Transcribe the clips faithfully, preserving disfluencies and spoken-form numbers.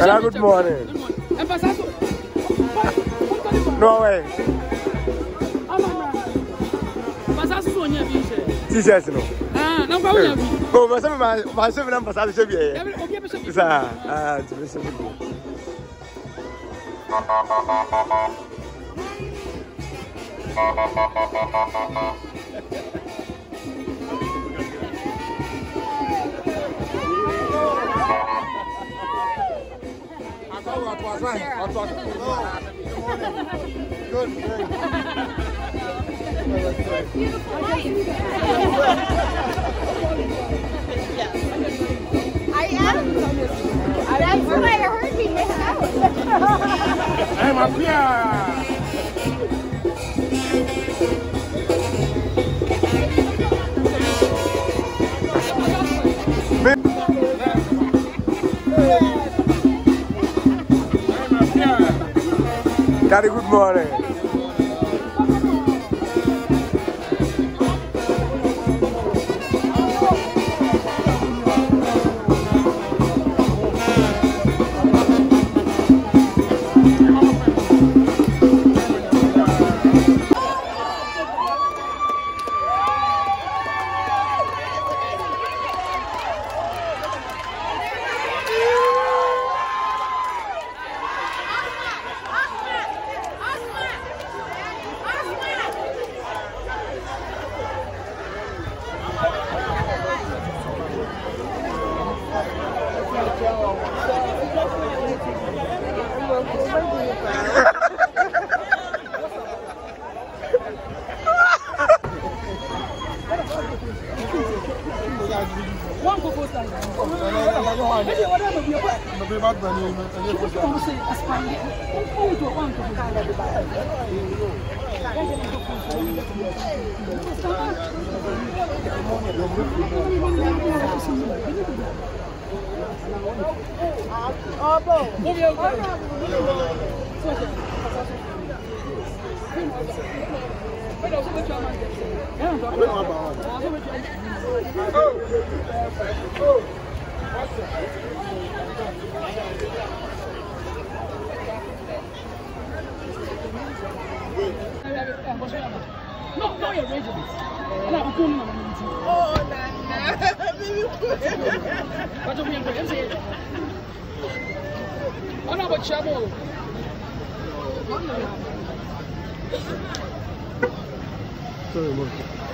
Hello, good morning. Good morning. No way. Jesus, no. Ah, não vai ouvir. Oh, mas eu mas mas eu não passar isso bem. Sa, ah, tudo isso. I'll talk. I'll talk. Good. I am. That's why I heard me miss out. I'm up here. Daddy, good morning.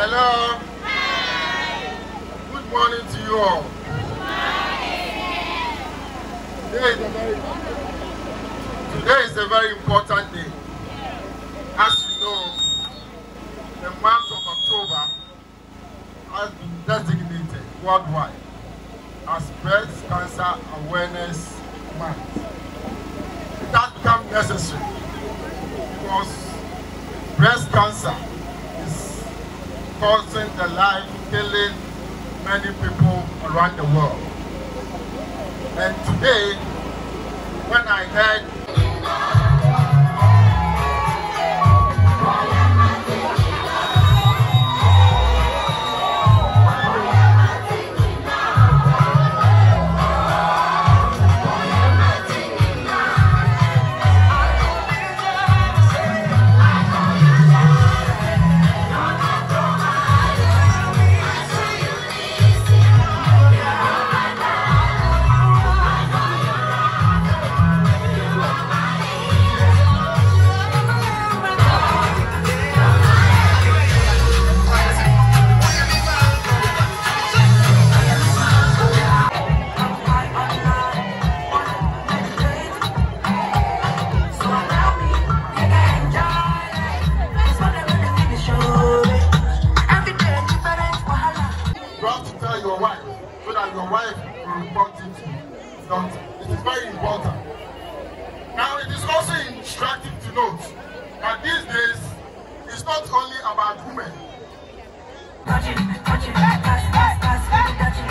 Hello. Hi. Good morning to you all. Today is a very, today is a very important day. As you know, the month of October has been designated worldwide as Breast Cancer Awareness Month. It has become necessary because breast cancer is causing the life, killing many people around the world. And today, when I heard your wife will report it to you. It is very important. Now, it is also instructive to note that these days it's not only about women. Touch it, touch it, pass, pass, pass, touch it.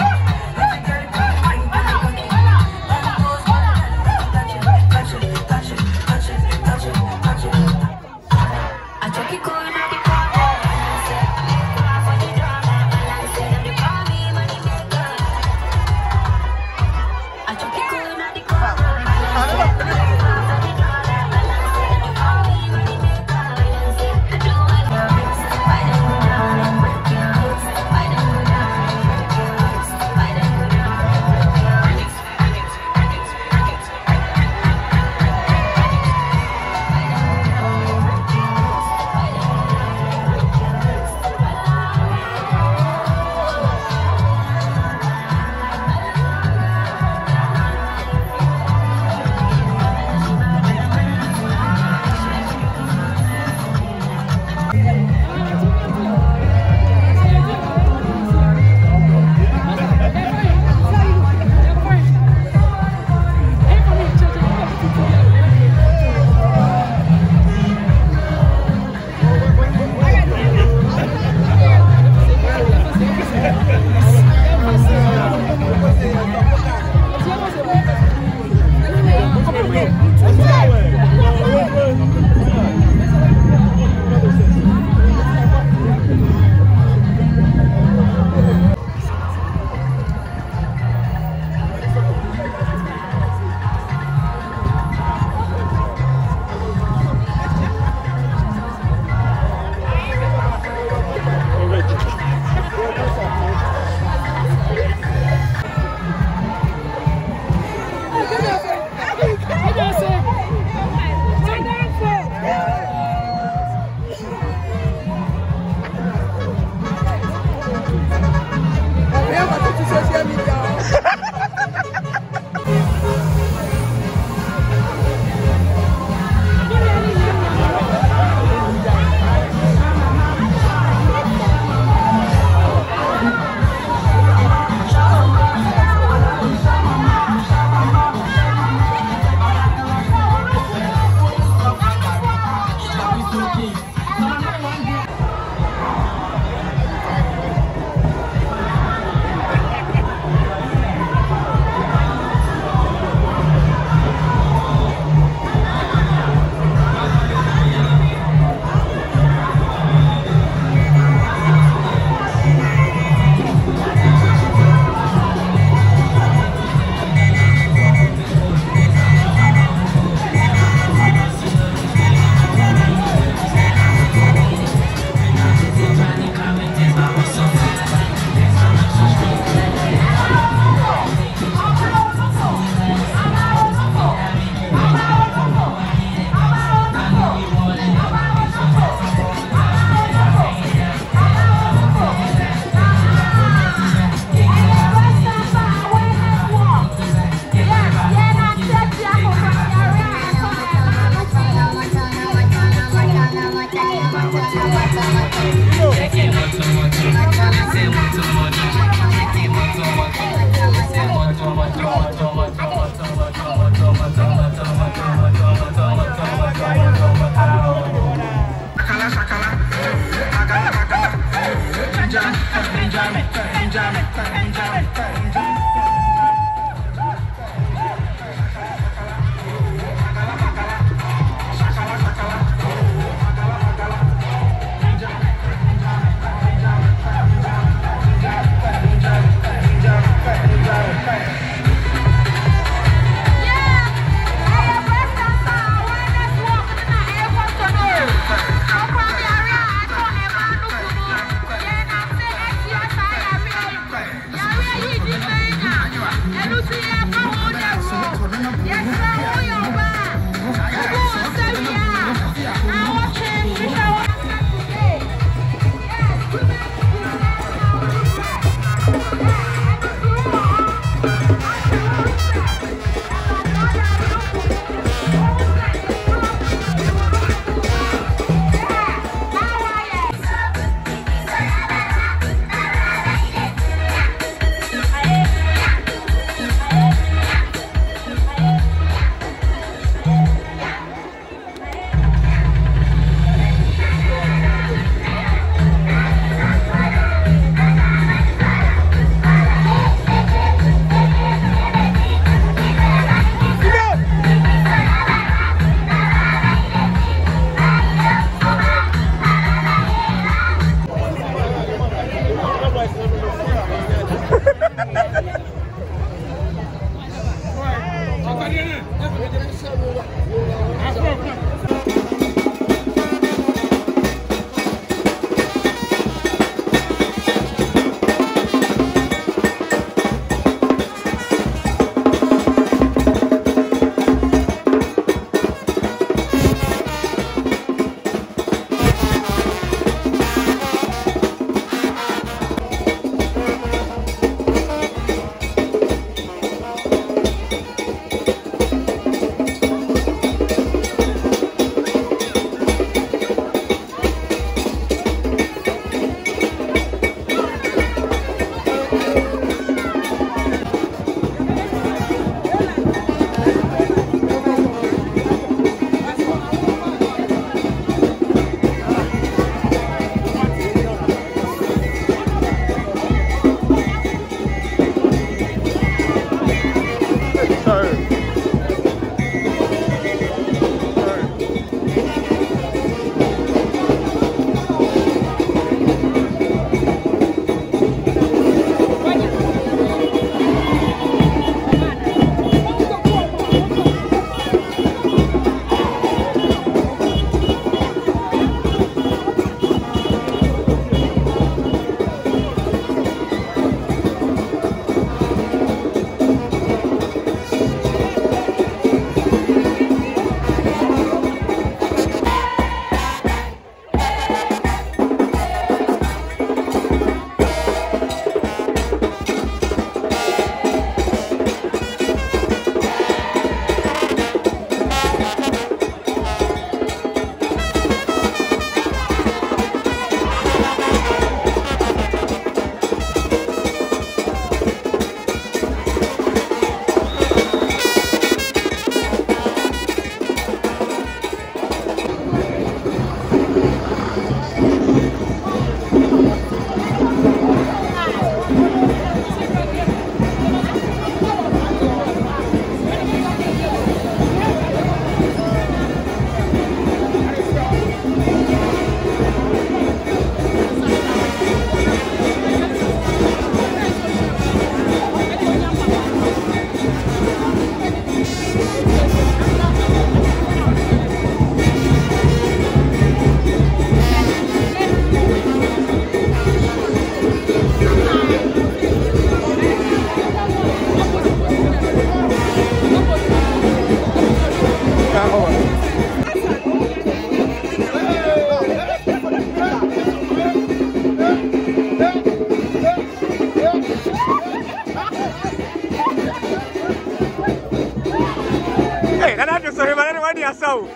Galera, eu sou o Rivaldo Guardiação.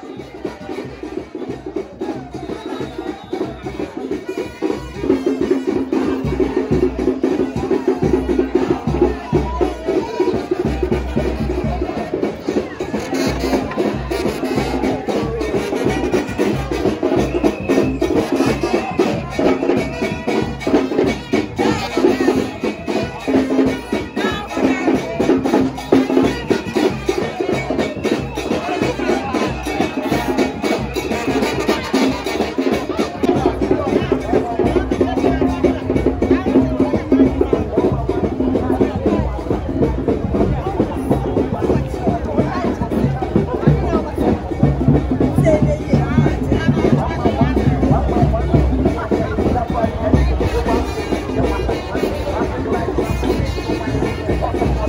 Thank you.